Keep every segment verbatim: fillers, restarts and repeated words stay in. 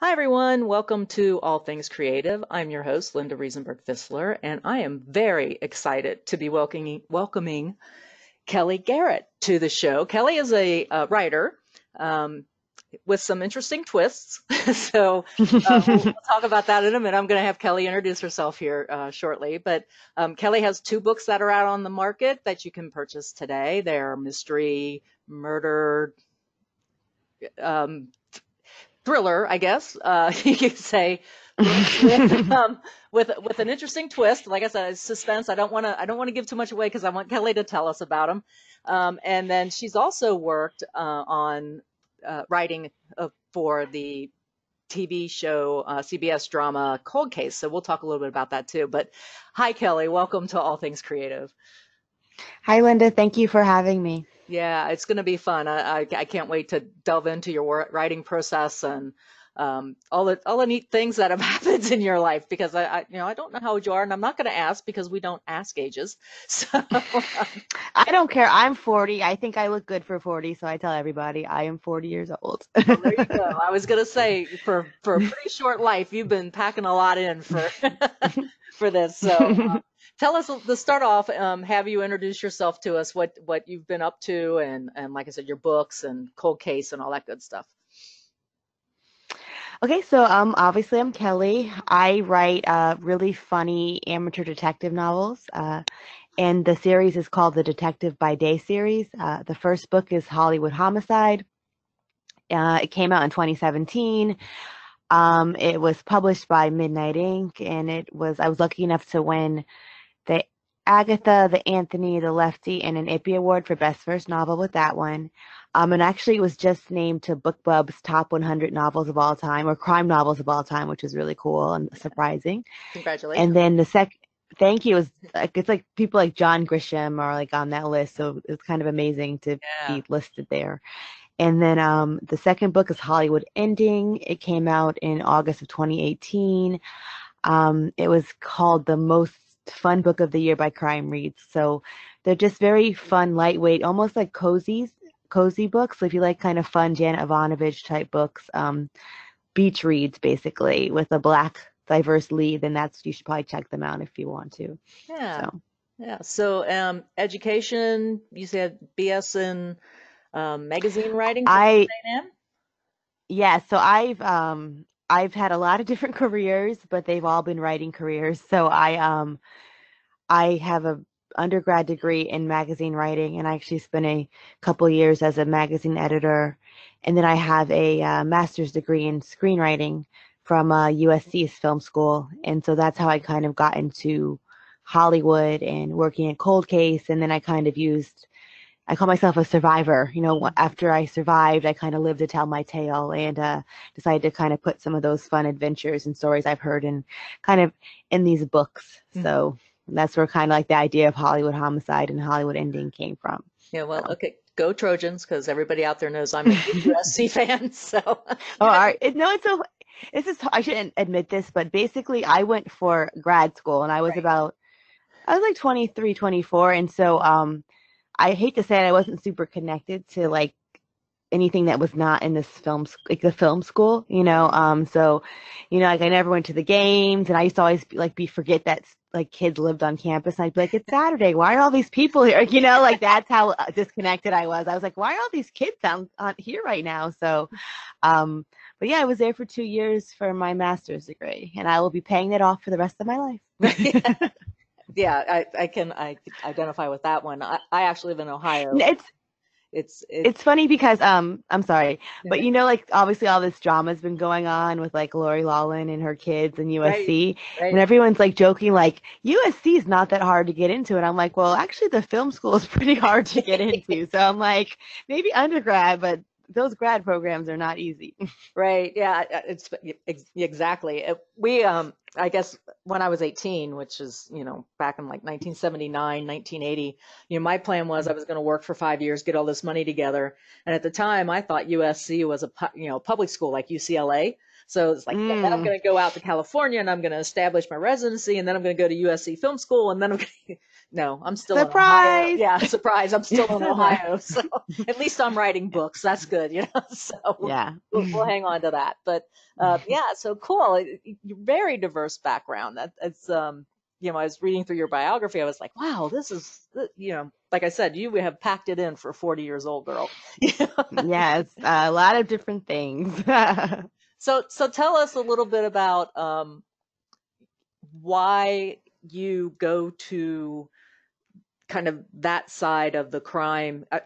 Hi, everyone. Welcome to All Things Creative. I'm your host, Linda Riesenberg Fisler, and I am very excited to be welcoming, welcoming Kellye Garrett to the show. Kellye is a uh, writer um, with some interesting twists, so uh, we'll, we'll talk about that in a minute. I'm going to have Kellye introduce herself here uh, shortly, but um, Kellye has two books that are out on the market that you can purchase today. They're mystery, murder, um, thriller, I guess uh, you could say, with, um, with with an interesting twist. Like I said, it's suspense. I don't want to I don't want to give too much away because I want Kellye to tell us about them. Um, and then she's also worked uh, on uh, writing uh, for the T V show uh, C B S drama Cold Case. So we'll talk a little bit about that too. But hi, Kellye. Welcome to All Things Creative. Hi, Linda. Thank you for having me. Yeah, it's going to be fun. I, I, I can't wait to delve into your writing process and um, all the all the neat things that have happened in your life, because I, I you know I don't know how old you are, and I'm not going to ask because we don't ask ages. So I don't care. I'm forty. I think I look good for forty, so I tell everybody I am forty years old. Well, there you go. I was going to say for for a pretty short life, you've been packing a lot in for for this. So. Um, Tell us, to start off, um, have you introduce yourself to us, what, what you've been up to, and, and like I said, your books and Cold Case and all that good stuff. Okay, so um, obviously I'm Kellye. I write uh, really funny amateur detective novels, uh, and the series is called the Detective by Day series. Uh, the first book is Hollywood Homicide. Uh, it came out in twenty seventeen. Um, it was published by Midnight Ink, and it was I was lucky enough to win the Agatha, the Anthony, the Lefty, and an I P P Y Award for Best First Novel with that one. Um, and actually it was just named to BookBub's top one hundred novels of all time, or crime novels of all time, which is really cool and surprising. Congratulations. And then the sec, thank you. It was like, it's like people like John Grisham are like on that list. So it's kind of amazing to yeah. be listed there. And then um, the second book is Hollywood Ending. It came out in August of twenty eighteen. Um, it was called the most fun book of the year by Crime Reads. So they're just very fun, lightweight, almost like cozy, cozy books. So if you like kind of fun Janet Evanovich type books, um, beach reads basically with a black diverse lead, then that's, you should probably check them out if you want to. Yeah. So, yeah. So um, education, you said B S in um, magazine writing. I, yeah. So I've, um, I've had a lot of different careers, but they've all been writing careers. So I um, I have a undergrad degree in magazine writing, and I actually spent a couple years as a magazine editor. And then I have a uh, master's degree in screenwriting from uh, U S C's film school. And so that's how I kind of got into Hollywood and working at Cold Case. And then I kind of used, I call myself a survivor. You know, after I survived, I kind of lived to tell my tale, and uh, decided to kind of put some of those fun adventures and stories I've heard and kind of in these books. Mm-hmm. So that's where kind of like the idea of Hollywood Homicide and Hollywood Ending came from. Yeah, well, so. Okay. Go Trojans, because everybody out there knows I'm a U S C fan. So, oh, all right. It, no, it's so, this is, I shouldn't admit this, but basically I went for grad school, and I was right. about, I was like twenty-three, twenty-four. And so, um, I hate to say it, I wasn't super connected to like anything that was not in this film, like the film school, you know? Um, so, you know, like I never went to the games, and I used to always be, like be forget that like kids lived on campus, and I'd be like, it's Saturday. Why are all these people here? You know, like that's how disconnected I was. I was like, why are all these kids on, on here right now? So, um, but yeah, I was there for two years for my master's degree, and I will be paying that off for the rest of my life. Yeah, I, I can I identify with that one. I, I actually live in Ohio. It's it's it's, it's funny because um I'm sorry, but you know, like obviously all this drama has been going on with like Lori Loughlin and her kids and U S C, right, right. and everyone's like joking like U S C is not that hard to get into, and I'm like, well, actually the film school is pretty hard to get into, so I'm like maybe undergrad, but those grad programs are not easy. Right? Yeah, it's exactly we um. I guess when I was eighteen, which is, you know, back in like nineteen seventy-nine, nineteen eighty, you know, my plan was I was going to work for five years, get all this money together. And at the time I thought U S C was a, you know, public school like U C L A. So it's like, mm. yeah, then I'm going to go out to California, and I'm going to establish my residency, and then I'm going to go to U S C film school. And then I'm going to, No, I'm still surprise. In Ohio. Yeah, surprise. I'm still in Ohio. So at least I'm writing books. That's good, you know. So yeah, we'll, we'll hang on to that. But uh, yeah, so cool. It, it, very diverse background. That, it's um, you know, I was reading through your biography. I was like, wow, this is, you know, like I said, you have packed it in for a forty years old girl. Yes, a lot of different things. So, so tell us a little bit about um, why you go to kind of that side of the crime. Uh,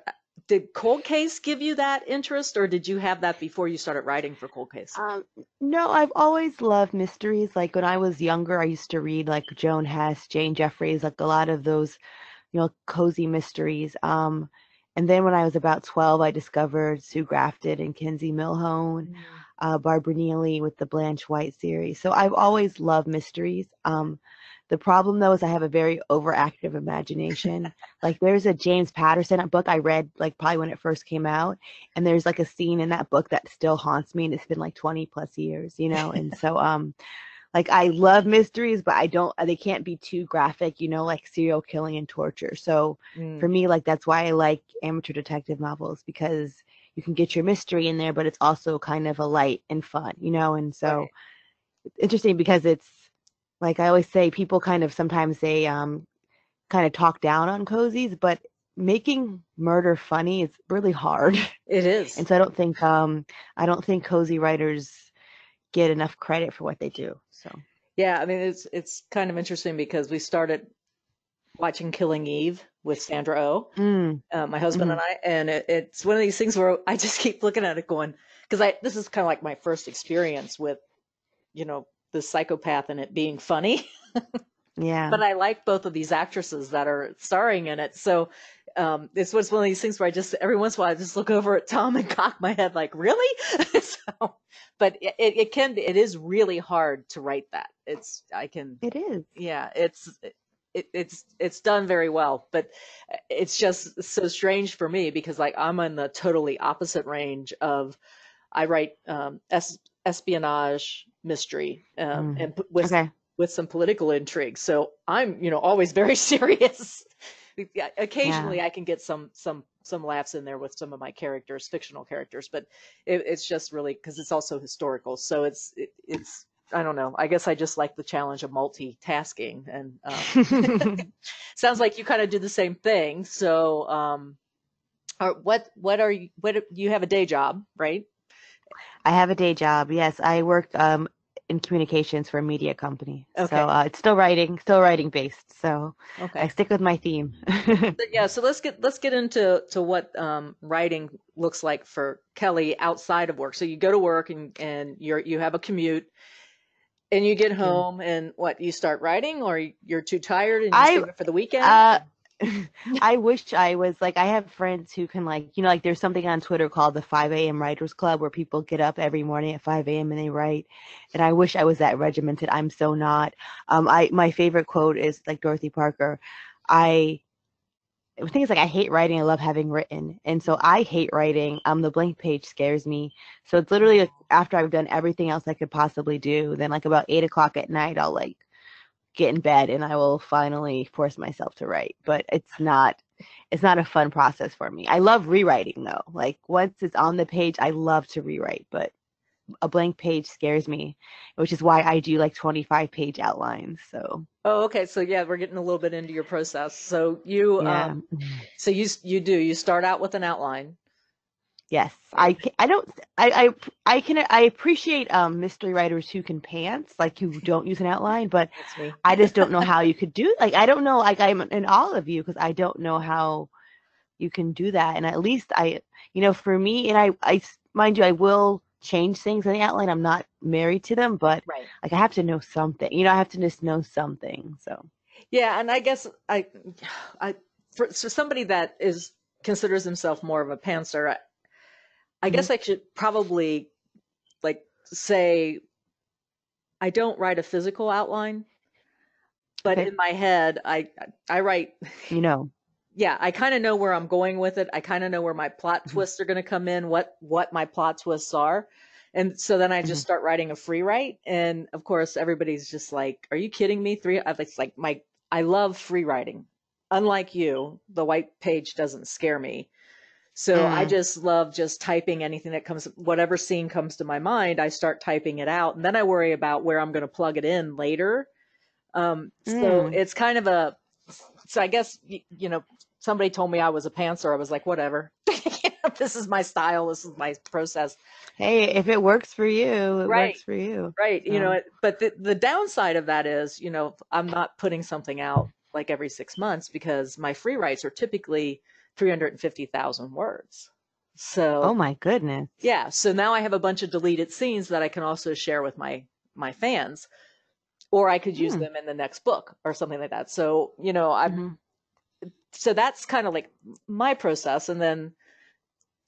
did Cold Case give you that interest, or did you have that before you started writing for Cold Case? Um, no, I've always loved mysteries. Like when I was younger, I used to read like Joan Hess, Jane Jeffries, like a lot of those, you know, cozy mysteries. Um, and then when I was about twelve, I discovered Sue Grafton and Kinsey Milhone, mm-hmm. uh, Barbara Neely with the Blanche White series. So I've always loved mysteries. Um, The problem, though, is I have a very overactive imagination. Like there's a James Patterson book I read like probably when it first came out. And there's like a scene in that book that still haunts me. And it's been like twenty plus years, you know. And so um, like I love mysteries, but I don't they can't be too graphic, you know, like serial killing and torture. So mm. for me, like that's why I like amateur detective novels, because you can get your mystery in there, but it's also kind of a light and fun, you know. And so right. It's interesting because it's like I always say, people kind of sometimes they um, kind of talk down on cozies, but making murder funny is really hard. It is, and so I don't think um, I don't think cozy writers get enough credit for what they do. So yeah, I mean it's it's kind of interesting because we started watching Killing Eve with Sandra Oh, mm. uh, my husband mm-hmm. and I, and it, it's one of these things where I just keep looking at it going, because I this is kind of like my first experience with, you know, the psychopath and it being funny. Yeah. But I like both of these actresses that are starring in it. So um, it's was one of these things where I just, every once in a while, I just look over at Tom and cock my head like, really? So, but it, it can, it is really hard to write that. It's, I can. It is. Yeah. It's, it, it's, it's done very well, but it's just so strange for me because like I'm on the totally opposite range of, I write um, es espionage, mystery um, mm. and with okay. with some political intrigue. So I'm, you know, always very serious. Occasionally yeah. I can get some some some laughs in there with some of my characters, fictional characters, but it, it's just really because it's also historical. So it's it, it's I don't know. I guess I just like the challenge of multitasking. And um, sounds like you kind of do the same thing. So um, are, what what are you? What you have a day job, right? I have a day job. Yes, I work um, in communications for a media company. Okay. So uh, it's still writing, still writing based. So okay. I stick with my theme. Yeah. So let's get let's get into to what um, writing looks like for Kellye outside of work. So you go to work and and you're you have a commute, and you get home mm-hmm. and what you start writing, or you're too tired and you I, save it for the weekend. Uh, I wish I was like, I have friends who can like, you know, like there's something on Twitter called the five A M Writers Club where people get up every morning at five A M and they write. And I wish I was that regimented. I'm so not. Um, I, my favorite quote is like Dorothy Parker. I, the thing is like, I hate writing. I love having written. And so I hate writing. Um, the blank page scares me. So it's literally like, after I've done everything else I could possibly do, then like about eight o'clock at night, I'll like, get in bed and I will finally force myself to write, but it's not it's not a fun process for me. I love rewriting though. Like once it's on the page, I love to rewrite, but a blank page scares me, which is why I do like twenty-five page outlines. So oh, okay. So yeah, we're getting a little bit into your process. So you yeah. um so you you do you start out with an outline. Yes, I, I don't I, I I can I appreciate um mystery writers who can pants, like who don't use an outline, but I just don't know how you could do like I don't know like I'm in all of you because I don't know how you can do that. And at least I you know for me and I I mind you I will change things in the outline. I'm not married to them, but right. like I have to know something. You know I have to just know something. So yeah, and I guess I I for, for somebody that is considers himself more of a pantser. I, I guess I should probably like say I don't write a physical outline, but okay. in my head I I write, you know. Yeah, I kind of know where I'm going with it. I kind of know where my plot twists are going to come in, what what my plot twists are. And so then I just start writing a free write, and of course everybody's just like, "Are you kidding me?" Three it's like my I love free writing. unlike you, the white page doesn't scare me. So mm. I just love just typing anything that comes, whatever scene comes to my mind, I start typing it out. And then I worry about where I'm going to plug it in later. Um, so mm. it's kind of a, so I guess, you, you know, somebody told me I was a pantser. I was like, whatever. This is my style. This is my process. Hey, if it works for you, it right. works for you. Right. So. You know, but the, the downside of that is, you know, I'm not putting something out like every six months because my free writes are typically three hundred fifty thousand words. So, oh my goodness. Yeah. So now I have a bunch of deleted scenes that I can also share with my, my fans, or I could use hmm. them in the next book or something like that. So, you know, I'm, mm-hmm. so that's kind of like my process. And then,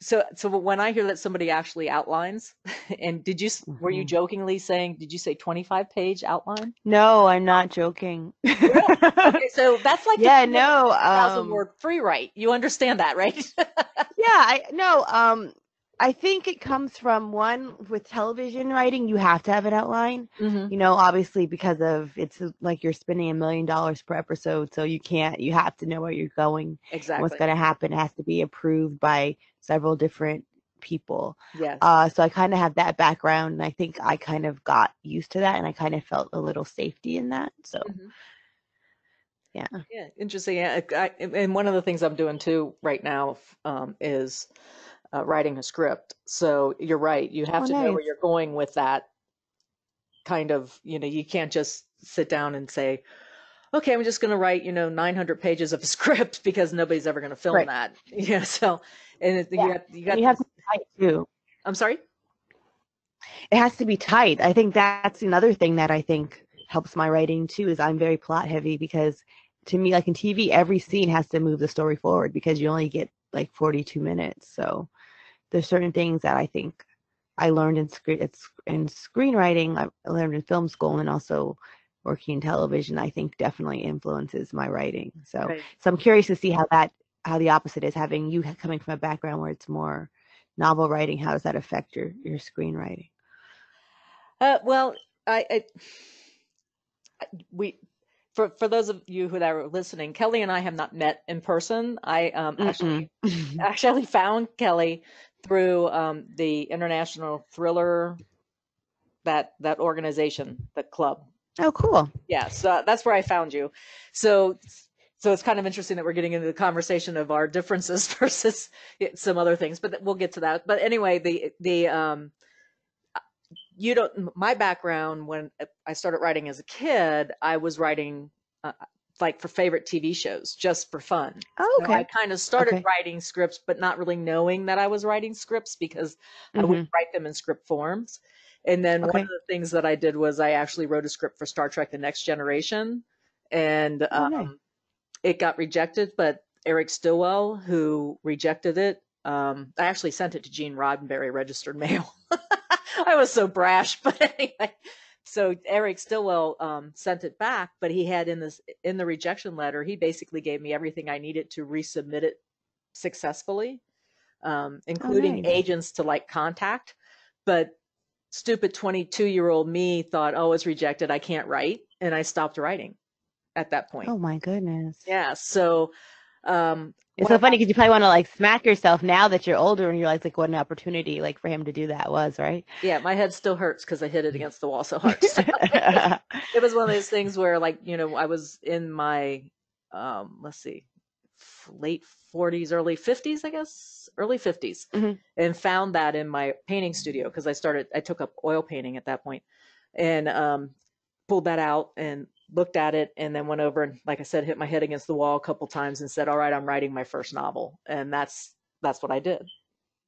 so, so when I hear that somebody actually outlines, and did you, were you jokingly saying, did you say twenty-five page outline? No, I'm not joking. Really? Okay, so that's like, yeah, no, thousand um, word free write. You understand that, right? Yeah, I no, um, I think it comes from one with television writing, you have to have an outline, mm-hmm. you know, obviously because of it's like you're spending a million dollars per episode. So you can't, you have to know where you're going. Exactly. What's going to happen. It has to be approved by several different people. Yes. Uh, so I kind of have that background, and I think I kind of got used to that, and I kind of felt a little safety in that. So, mm-hmm. yeah. Yeah, interesting. Yeah, I, and one of the things I'm doing too right now um, is uh, writing a script. So you're right. You have oh, to nice. know where you're going with that kind of, you know, you can't just sit down and say, okay, I'm just going to write, you know, nine hundred pages of a script because nobody's ever going to film right. that. Yeah. So, and it, yeah. you have, you got you have to be tight too. I'm sorry. It has to be tight. I think that's another thing that I think helps my writing too, is I'm very plot heavy, because to me, like in T V, every scene has to move the story forward because you only get like forty-two minutes. So there's certain things that I think I learned in screen, it's in screenwriting. I learned in film school, and also working in television, I think definitely influences my writing. So, right. so I'm curious to see how that, how the opposite is, having you coming from a background where it's more novel writing. How does that affect your, your screenwriting? Uh, well, I, I, we, for, for those of you who are listening, Kellye and I have not met in person. I um, mm-mm. actually, actually found Kellye through um, the International Thriller, that, that organization, the club. Oh, cool. Yeah. So that's where I found you. So, so it's kind of interesting that we're getting into the conversation of our differences versus some other things, but we'll get to that. But anyway, the, the, um, you don't, my background, when I started writing as a kid, I was writing uh, like for favorite T V shows, just for fun. Oh, okay. So I kind of started okay. writing scripts, but not really knowing that I was writing scripts, because mm-hmm. I wouldn't write them in script forms. And then okay. one of the things that I did was I actually wrote a script for Star Trek: The Next Generation, and um, oh, nice. it got rejected. But Eric Stillwell, who rejected it, um, I actually sent it to Gene Roddenberry registered mail. I was so brash, but anyway. So Eric Stillwell um, sent it back, but he had in this in the rejection letter, he basically gave me everything I needed to resubmit it successfully, um, including oh, nice. agents to like contact, but. Stupid twenty-two year old me thought, oh, it's rejected, I can't write. And I stopped writing at that point. Oh my goodness. Yeah. So, um, it's so funny because you probably want to like smack yourself now that you're older and you're like, like what an opportunity like for him to do that was, right? Yeah. My head still hurts because I hit it against the wall so hard. So it was one of those things where like, you know, I was in my, um, let's see, late forties, early fifties, I guess, early fifties, mm-hmm. and found that in my painting studio, because I started, I took up oil painting at that point, and um, pulled that out and looked at it, and then went over and, like I said, hit my head against the wall a couple times and said, all right, I'm writing my first novel. And that's, that's what I did.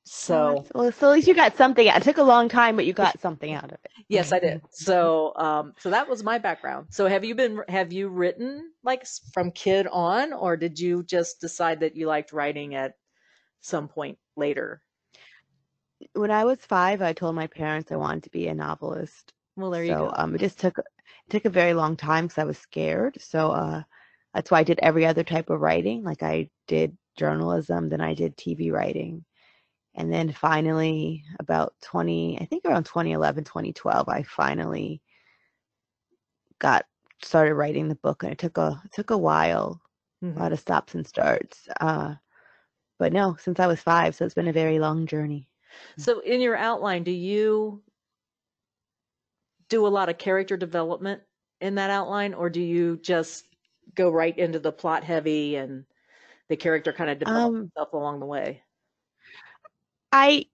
So, well, so at least you got something. It took a long time, but you got something out of it. Yes, I did. So, um, so that was my background. So have you been, have you written like from kid on, or did you just decide that you liked writing at some point later? When I was five, I told my parents I wanted to be a novelist. Well, there you so, go. Um, it just took, it took a very long time because I was scared. So, uh, that's why I did every other type of writing. Like I did journalism, then I did T V writing. And then finally about twenty, I think around twenty eleven, twenty twelve, I finally got started writing the book, and it took a, it took a while mm-hmm. a lot of stops and starts. Uh, but no, since I was five, so it's been a very long journey. So in your outline, do you do a lot of character development in that outline, or do you just go right into the plot heavy and the character kind of develops um, itself along the way? I,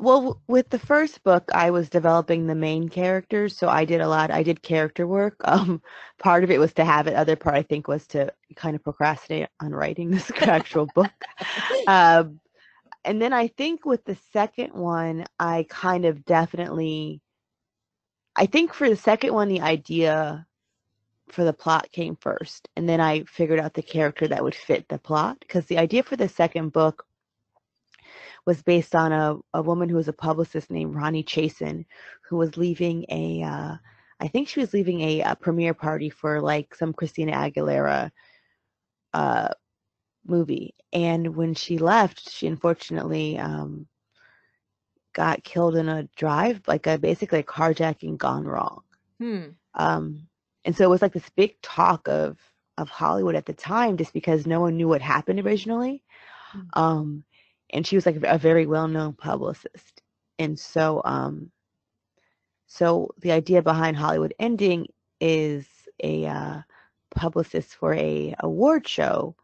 well, with the first book, I was developing the main characters. So I did a lot. I did character work. Um, part of it was to have it. Other part, I think, was to kind of procrastinate on writing this actual book. Uh, and then I think with the second one, I kind of definitely, I think for the second one, the idea for the plot came first. And then I figured out the character that would fit the plot, because the idea for the second book was based on a, a woman who was a publicist named Ronnie Chasin, who was leaving a, uh, I think she was leaving a, a premiere party for like some Christina Aguilera uh, movie. And when she left, she unfortunately um, got killed in a drive, like a, basically a carjacking gone wrong. Hmm. Um, and so it was like this big talk of, of Hollywood at the time, just because no one knew what happened originally. Hmm. Um, And she was like a very well-known publicist. And so um, so the idea behind Hollywood Ending is a uh, publicist for a award show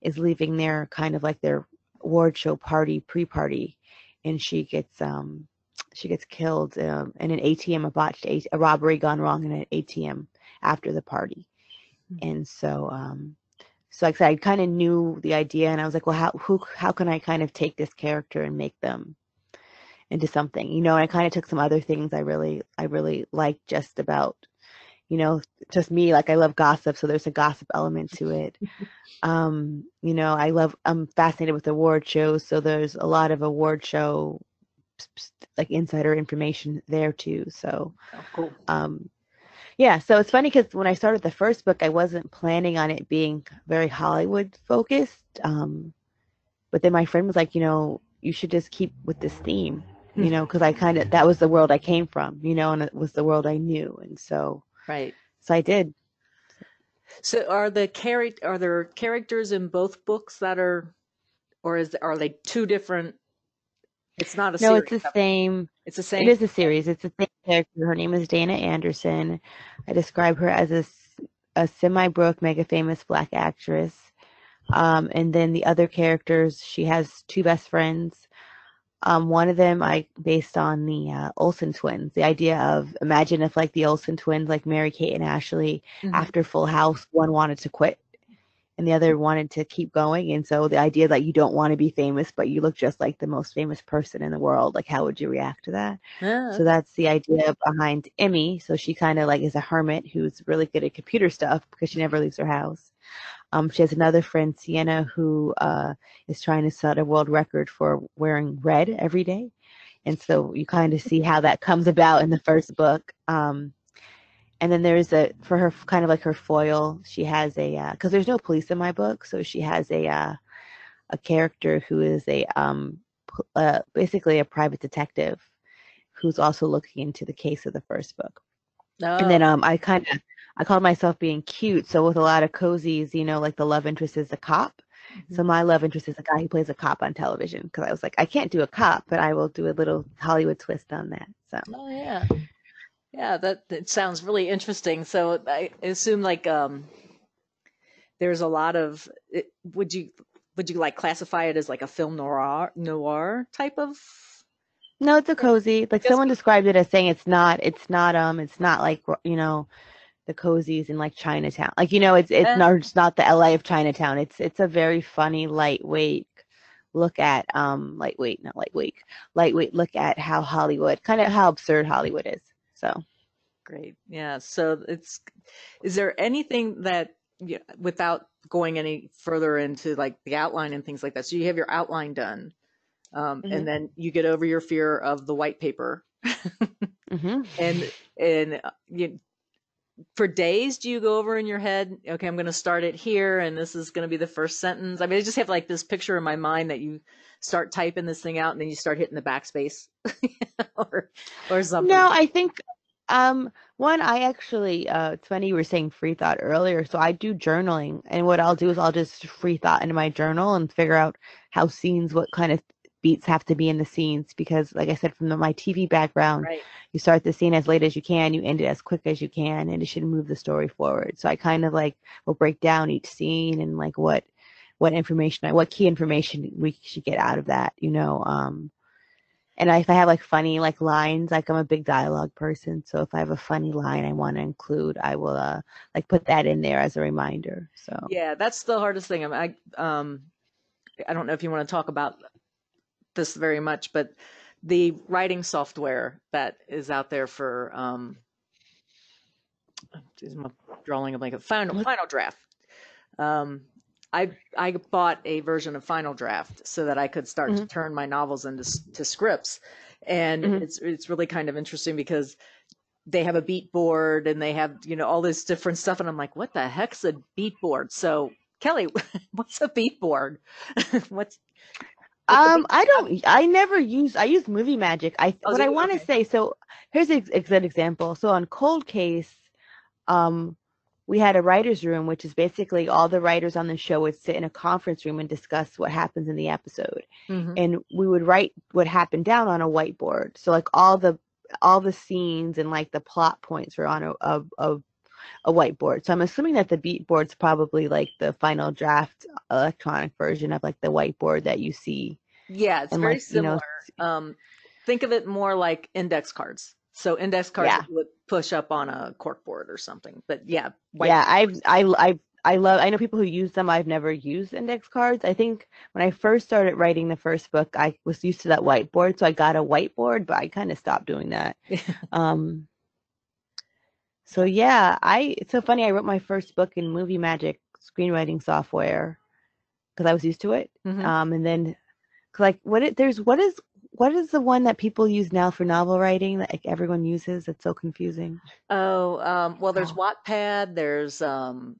is leaving their kind of like their award show party, pre-party. And she gets um, she gets killed um, in an A T M, a botched a, a robbery gone wrong in an A T M after the party. Mm-hmm. And so... Um, So like I said, I kind of knew the idea, and I was like, well, how who how can I kind of take this character and make them into something, you know? And I kind of took some other things I really I really liked just about, you know, just me. Like I love gossip, so there's a gossip element to it. um, you know, I love I'm fascinated with award shows, so there's a lot of award show like insider information there too. So, oh, cool. um. Yeah, so it's funny because when I started the first book, I wasn't planning on it being very Hollywood focused. Um, but then my friend was like, you know, you should just keep with this theme, you know, because I kind of, that was the world I came from, you know, and it was the world I knew. And so, right. So I did. So are the char- are there characters in both books that are, or is are they two different? It's not a no, series. No, it's the same. It's the same. It is a series. It's the same character. Her name is Dana Anderson. I describe her as a, a semi-broke, mega-famous Black actress. Um, and then the other characters, she has two best friends. Um, one of them I based on the uh, Olsen twins. The idea of, imagine if like the Olsen twins, like Mary-Kate and Ashley, mm-hmm. after Full House, one wanted to quit and the other wanted to keep going. And so the idea that you don't want to be famous, but you look just like the most famous person in the world, like how would you react to that? Oh. So that's the idea behind Emmy. So she kind of like is a hermit who's really good at computer stuff because she never leaves her house. Um, she has another friend, Sienna, who uh, is trying to set a world record for wearing red every day. And so you kind of see how that comes about in the first book. Um, And then there's a, for her, kind of like her foil, she has a, because uh, there's no police in my book, so she has a uh, a character who is a, um, uh, basically a private detective who's also looking into the case of the first book. Oh. And then um, I kind of, I called myself being cute, so with a lot of cozies, you know, like the love interest is a cop. Mm-hmm. So my love interest is a guy who plays a cop on television, because I was like, I can't do a cop, but I will do a little Hollywood twist on that. So. Oh, yeah. Yeah, that, that sounds really interesting. So I assume like um, there's a lot of. It, would you would you like classify it as like a film noir noir type of? No, it's a cozy. Like someone described it as saying it's not it's not um it's not like, you know, the cozies in like Chinatown. Like, you know, it's it's yeah. not it's not the L A of Chinatown. It's it's a very funny, lightweight look at um lightweight not lightweight lightweight look at how Hollywood, kind of how absurd Hollywood is. So great. Yeah. So it's, is there anything that, you know, without going any further into like the outline and things like that? So you have your outline done, um, mm-hmm. and then you get over your fear of the white paper mm-hmm. and, and you, for days, do you go over in your head, okay, I'm going to start it here, and this is going to be the first sentence? I mean, I just have like this picture in my mind that you start typing this thing out and then you start hitting the backspace or, or something. No, I think Um, one, I actually, uh, it's funny you were saying free thought earlier. So I do journaling, and what I'll do is I'll just free thought into my journal and figure out how scenes, what kind of beats have to be in the scenes. Because like I said, from the, my T V background, right. You start the scene as late as you can, you end it as quick as you can, and it should move the story forward. So I kind of like will break down each scene and like what, what information, what key information we should get out of that, you know, um. And if I have like funny like lines, like I'm a big dialogue person, so if I have a funny line I want to include, I will uh, like put that in there as a reminder. So yeah, that's the hardest thing. I, mean, I um, I don't know if you want to talk about this very much, but the writing software that is out there for um, geez, I'm drawing a blank. Final Final Draft. Um. I, I bought a version of Final Draft so that I could start mm-hmm. to turn my novels into to scripts. And mm-hmm. it's it's really kind of interesting because they have a beat board and they have, you know, all this different stuff. And I'm like, what the heck's a beat board? So Kellye, what's a beat board? what's, what's um, beat I don't, I never use, I use Movie Magic. I oh, what I want to okay. say, so here's a, a good example. So on Cold Case, um, we had a writer's room, which is basically all the writers on the show would sit in a conference room and discuss what happens in the episode. Mm-hmm. And we would write what happened down on a whiteboard. So like all the, all the scenes and like the plot points were on a, a, a, a whiteboard. So I'm assuming that the beat board's probably like the Final Draft electronic version of like the whiteboard that you see. Yeah. It's and very like, similar. You know, um, think of it more like index cards. So index cards yeah. would push up on a corkboard or something, but yeah. Yeah, I've, I, I, I love, I know people who use them. I've never used index cards. I think when I first started writing the first book, I was used to that whiteboard. So I got a whiteboard, but I kind of stopped doing that. um, so yeah, I, it's so funny. I wrote my first book in Movie Magic screenwriting software because I was used to it. Mm-hmm. Um, and then like what it, there's, what is, What is the one that people use now for novel writing that like, everyone uses? It's so confusing. Oh, um, well, there's oh. Wattpad. There's um,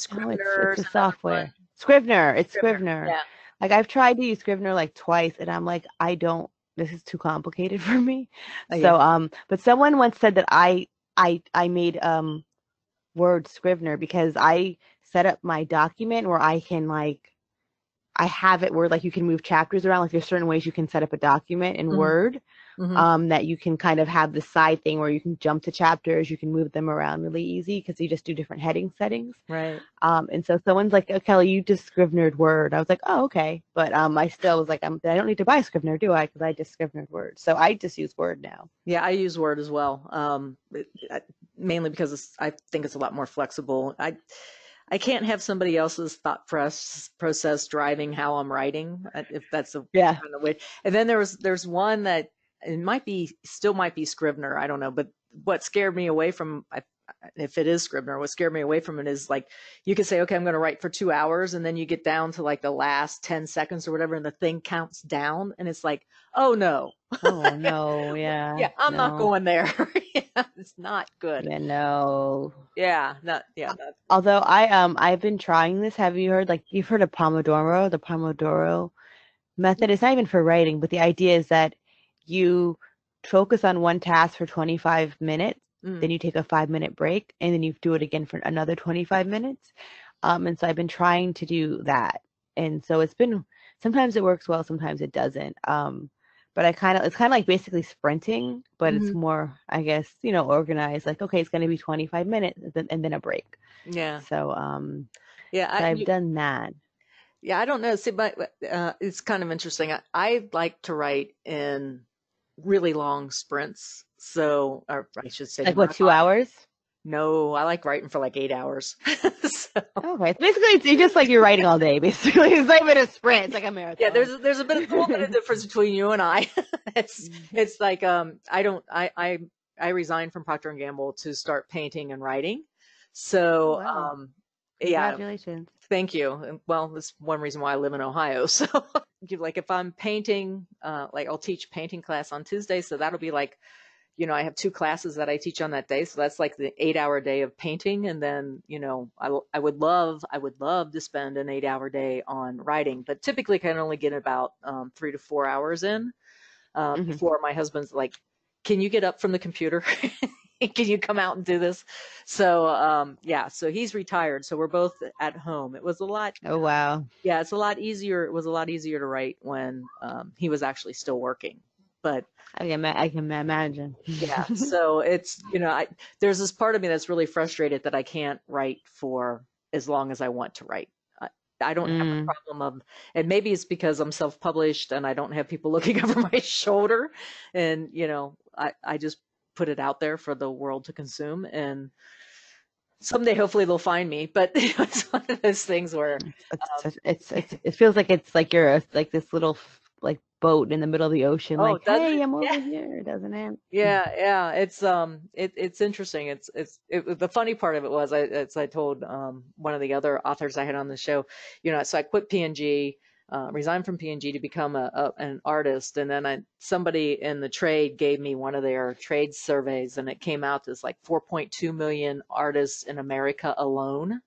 Scrivener. Oh, it's, it's a software. Scrivener. It's Scrivener. Scrivener. Yeah. Like I've tried to use Scrivener like twice, and I'm like, I don't. This is too complicated for me. Oh, yeah. So, um, but someone once said that I, I, I made um, Word Scrivener because I set up my document where I can like. I have it where like you can move chapters around. Like there's certain ways you can set up a document in mm-hmm. Word mm-hmm. um, that you can kind of have the side thing where you can jump to chapters. You can move them around really easy because you just do different heading settings. Right. Um, and so someone's like, oh, Kellye, you just Scrivenered Word. I was like, oh, okay. But um, I still was like, I'm, I don't need to buy Scrivener, do I? Because I just Scrivenered Word. So I just use Word now. Yeah, I use Word as well. Um, it, I, mainly because it's, I think it's a lot more flexible. I I can't have somebody else's thought press, process driving how I'm writing, if that's a yeah. kind of way. And then there was, there's one that it might be, still might be Scrivener. I don't know. But what scared me away from, if it is Scrivener, what scared me away from it is like, you could say, okay, I'm going to write for two hours. And then you get down to like the last ten seconds or whatever. And the thing counts down. And it's like, oh no. Oh no. Yeah. yeah. I'm no. not going there. yeah, it's not good. Yeah, no. Yeah. Not, yeah. Not. Although I, um, I've been trying this. Have you heard, like you've heard of Pomodoro, the Pomodoro method? It's not even for writing, but the idea is that you focus on one task for twenty-five minutes. Mm. Then you take a five minute break and then you do it again for another twenty-five minutes. Um, and so I've been trying to do that. And so it's been, sometimes it works well, sometimes it doesn't. Um, but I kind of, it's kind of like basically sprinting, but mm-hmm. it's more, I guess, you know, organized, like, okay, it's going to be twenty-five minutes and then, and then a break. Yeah. So, um, yeah, so I, I've you, done that. Yeah. I don't know. See, but, uh, it's kind of interesting. I, I like to write in really long sprints. So, or I should say, like what, two hours? No, I like writing for like eight hours. so. Okay, basically, it's you're just like you're writing all day. Basically, it's like a bit of sprint. It's like a marathon. Yeah, there's there's a bit of, a little bit of difference between you and I. it's it's like um I don't I I I resigned from Procter and Gamble to start painting and writing. So wow. um yeah, congratulations. Thank you. Well, that's one reason why I live in Ohio. So like if I'm painting, uh, like I'll teach painting class on Tuesday. So that'll be like. You know, I have two classes that I teach on that day. So that's like the eight hour day of painting. And then, you know, I, I would love, I would love to spend an eight hour day on writing, but typically I can only get about um, three to four hours in um, mm-hmm. before my husband's like, can you get up from the computer? Can you come out and do this? So, um, yeah, so he's retired. So we're both at home. It was a lot. Oh, wow. Yeah, it's a lot easier. It was a lot easier to write when um, he was actually still working. But I can, I can imagine. Yeah. So it's, you know, I, there's this part of me that's really frustrated that I can't write for as long as I want to write. I, I don't mm. have a problem of, and maybe it's because I'm self-published and I don't have people looking over my shoulder. And, you know, I, I just put it out there for the world to consume. And someday, hopefully they'll find me. But you know, it's one of those things where it's, um, it's, it's, it feels like it's like you're like this little like boat in the middle of the ocean, oh, like, hey, I'm over yeah. here, doesn't it? Yeah, yeah. It's um, it it's interesting. It's it's it, the funny part of it was, I as I told um one of the other authors I had on the show, you know, so I quit P and G, uh, resigned from P and G to become a, a an artist, and then I somebody in the trade gave me one of their trade surveys, and it came out as like four point two million artists in America alone.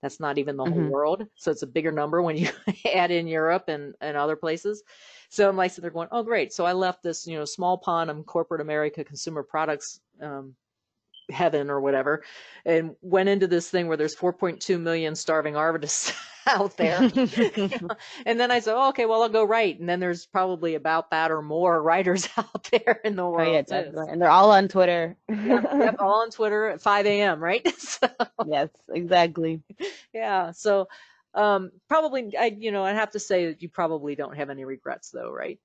That's not even the whole mm-hmm. world. So it's a bigger number when you add in Europe and, and other places. So I'm like, so they're going, oh, great. So I left this, you know, small pond of corporate America consumer products um, heaven or whatever, and went into this thing where there's four point two million starving artists out there. You know? And then I said, oh, okay, well, I'll go write. And then there's probably about that or more writers out there in the world. Oh, yeah, definitely. And they're all on Twitter. Yep, yep, all on Twitter at five A M, right? So, yes, exactly. Yeah. So um, probably, I, you know, I'd have to say that you probably don't have any regrets though, right?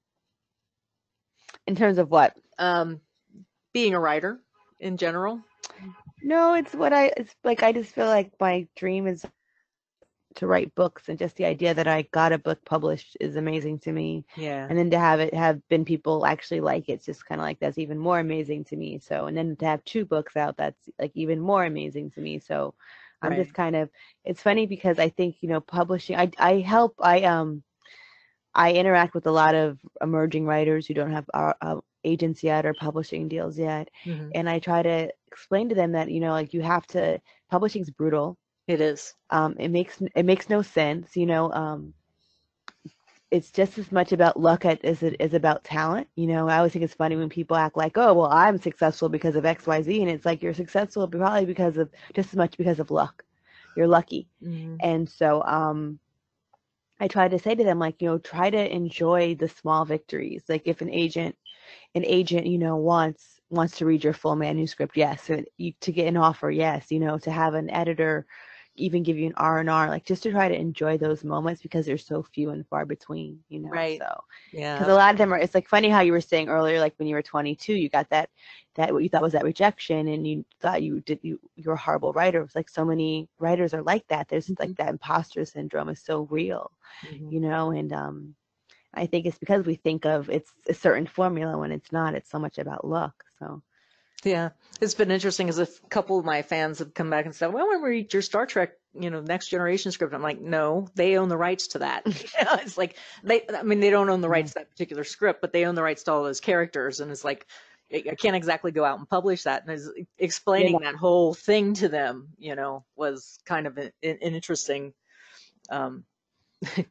In terms of what? Um, being a writer in general. No, it's what I, it's like, I just feel like my dream is to write books, and just the idea that I got a book published is amazing to me. Yeah. And then to have it have been people actually like, it's just kind of like, that's even more amazing to me. So, and then to have two books out, that's like even more amazing to me. So I'm right. just kind of, it's funny because I think, you know, publishing, I, I help, I, um, I interact with a lot of emerging writers who don't have our, our agents yet or publishing deals yet. Mm-hmm. And I try to explain to them that, you know, like you have to, publishing's brutal. It is. Um, it makes it makes no sense, you know. Um, it's just as much about luck as it is about talent, you know. I always think it's funny when people act like, "Oh, well, I'm successful because of X, Y, Z," and it's like you're successful probably because of just as much because of luck. You're lucky, mm-hmm. and so um, I try to say to them, like, you know, try to enjoy the small victories. Like if an agent, an agent, you know, wants. wants to read your full manuscript, yes, and you, to get an offer, yes, you know, to have an editor even give you an R and R, like just to try to enjoy those moments because they're so few and far between, you know. Right. So yeah, because a lot of them are, it's like funny how you were saying earlier, like when you were twenty-two, you got that that what you thought was that rejection, and you thought you did you you're a horrible writer. It's like so many writers are like that. There's mm-hmm. like that imposter syndrome is so real, mm-hmm. you know. And um I think it's because we think of it's a certain formula when it's not. It's so much about luck. So, yeah, it's been interesting because a couple of my fans have come back and said, "Well, I want to read your Star Trek, you know, Next Generation script." I'm like, "No, they own the rights to that." You know, it's like they, I mean, they don't own the rights to that particular script, but they own the rights to all those characters, and it's like I can't exactly go out and publish that. And is explaining yeah. that whole thing to them, you know, was kind of an, an interesting. Um,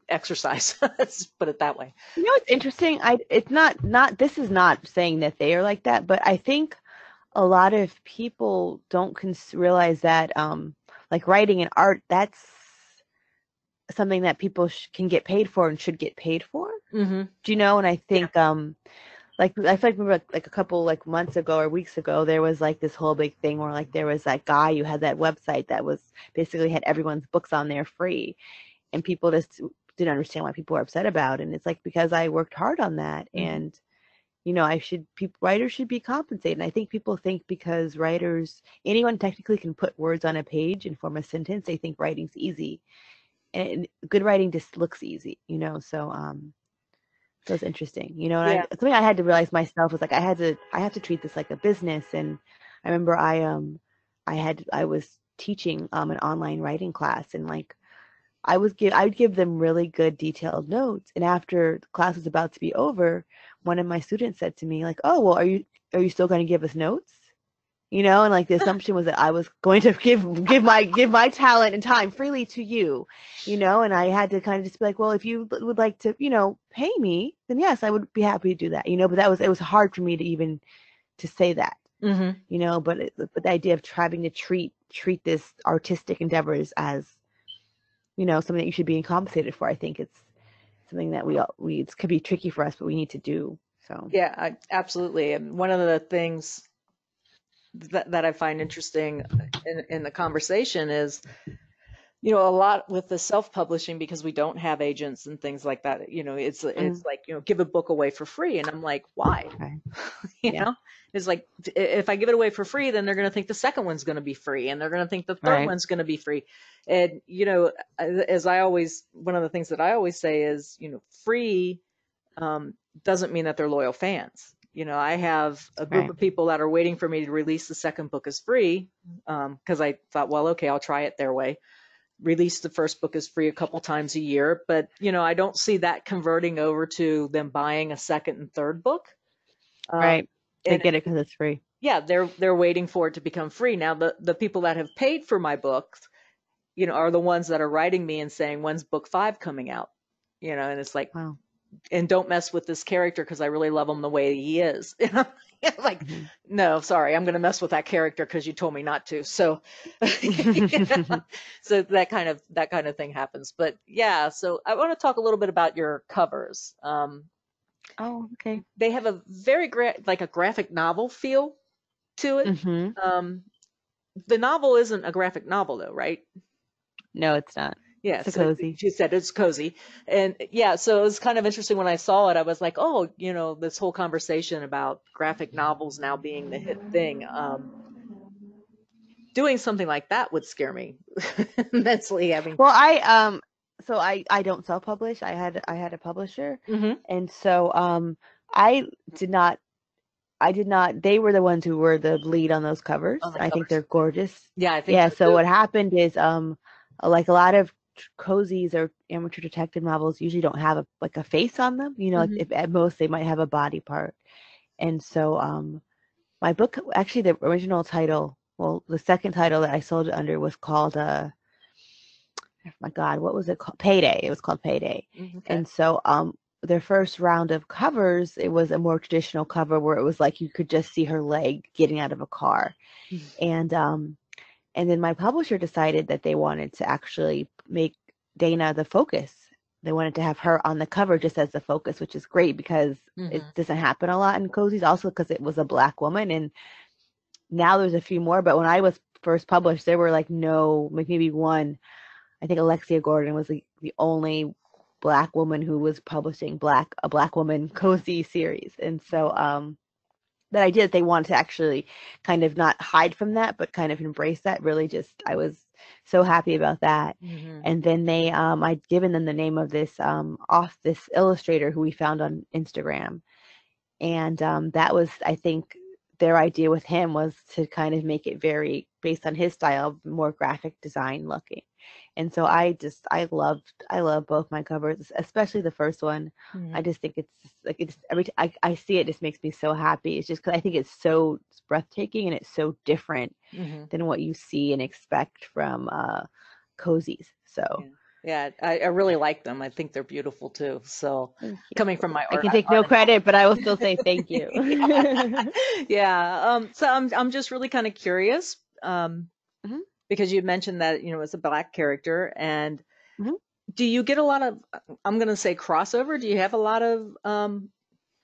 exercise. Let's put it that way. You know, it's interesting. I it's not not this is not saying that they are like that, but I think a lot of people don't cons- realize that um like writing and art, that's something that people sh- can get paid for and should get paid for. Mm-hmm. Do you know? And I think yeah. um like I feel like remember like a couple like months ago or weeks ago, there was like this whole big thing where like there was that guy who had that website that was basically had everyone's books on there free. And people just didn't understand why people were upset about it. And it's like, because I worked hard on that. And, you know, I should, people, writers should be compensated. And I think people think because writers, anyone technically can put words on a page and form a sentence, they think writing's easy. And good writing just looks easy, you know? So, um, so it's interesting, you know, and yeah. I, something I had to realize myself was like, I had to, I have to treat this like a business. And I remember I, um, I had, I was teaching, um, an online writing class, and like, I was give I would give them really good detailed notes, and after the class was about to be over, one of my students said to me like, "Oh, well, are you are you still going to give us notes?" You know, and like the assumption was that I was going to give give my give my talent and time freely to you, you know, and I had to kind of just be like, "Well, if you would like to, you know, pay me, then yes, I would be happy to do that." You know, but that was it was hard for me to even to say that, mm-hmm. you know, but, it, but the idea of trying to treat treat this artistic endeavors as, you know, something that you should be compensated for, I think it's something that we all, we it could be tricky for us, but we need to do. So yeah, I, absolutely. And one of the things that that I find interesting in in the conversation is, you know, a lot with the self-publishing, because we don't have agents and things like that, you know, it's, mm-hmm. it's like, you know, give a book away for free. And I'm like, why? Okay. you yeah. know, it's like, if I give it away for free, then they're going to think the second one's going to be free. And they're going to think the third right. one's going to be free. And, you know, as I always, one of the things that I always say is, you know, free um, doesn't mean that they're loyal fans. You know, I have a group right. of people that are waiting for me to release the second book as free, um, because I thought, well, okay, I'll try it their way. Release the first book is free a couple times a year, but you know, I don't see that converting over to them buying a second and third book. Um, right. They get it because it's free. Yeah. They're, they're waiting for it to become free. Now the, the people that have paid for my books, you know, are the ones that are writing me and saying, when's book five coming out? You know, and it's like, wow. And don't mess with this character because I really love him the way he is. Like, mm-hmm. no, sorry, I'm going to mess with that character because you told me not to. So, you know, so that kind of that kind of thing happens. But yeah, so I want to talk a little bit about your covers. Um, oh, okay. They have a very gra- like a graphic novel feel to it. Mm-hmm. Um, the novel isn't a graphic novel, though, right? No, it's not. Yeah, it's so cozy. She said it's cozy. And yeah, so it was kind of interesting when I saw it. I was like, oh, you know, this whole conversation about graphic novels now being the hit thing. Um, doing something like that would scare me immensely. I mean, well, I um, so I I don't self-publish. I had I had a publisher, mm-hmm. and so um, I did not. I did not. They were the ones who were the lead on those covers. Oh, I covers. think they're gorgeous. Yeah, I think yeah. So too. What happened is um, like a lot of cozies or amateur detective novels usually don't have a like a face on them, you know, mm-hmm. if at most they might have a body part. And so um my book, actually the original title, well the second title that I sold it under was called uh oh my god what was it called Payday. It was called Payday. Mm-hmm. And so um their first round of covers, it was a more traditional cover where it was like you could just see her leg getting out of a car. Mm-hmm. and um And then my publisher decided that they wanted to actually make Dana the focus. They wanted to have her on the cover just as the focus, which is great because mm-hmm. it doesn't happen a lot in cozies. Also because it was a black woman, and now there's a few more. But when I was first published, there were like no, like maybe one. I think Alexia Gordon was the, the only black woman who was publishing black a black woman cozy series. And so um that idea that they wanted to actually kind of not hide from that, but kind of embrace that, really just, I was so happy about that. Mm-hmm. And then they, um, I'd given them the name of this, um, off this illustrator who we found on Instagram. And um, that was, I think their idea with him was to kind of make it very based on his style, more graphic design looking. And so I just, I loved, I love both my covers, especially the first one. Mm-hmm. I just think it's like, it's every time I, I see it, just makes me so happy. It's just because I think it's so breathtaking and it's so different mm-hmm. than what you see and expect from uh, cozies. So yeah, yeah I, I really like them. I think they're beautiful too. So coming from my art, I can take no credit, but I will still say thank you. yeah. yeah. Um. So I'm I'm just really kind of curious. Um. Mm-hmm. Because you mentioned that, you know, it's a black character, and mm-hmm. do you get a lot of, I'm going to say crossover? Do you have a lot of um,